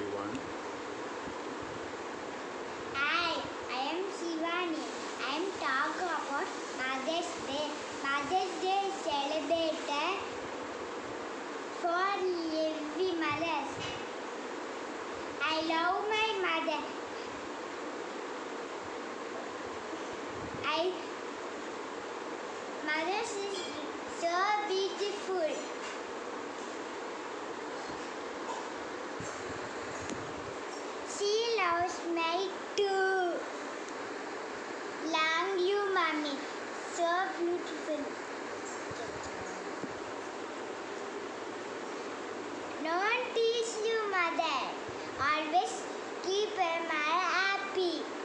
everyone. I am Shivani. I am talking about Mother's Day. Mother's Day is celebrated for every mothers. I love my mother. Mothers is so beautiful. She loves me too. Love you, mommy. So beautiful. No one teaches you, mother. Always keep her happy.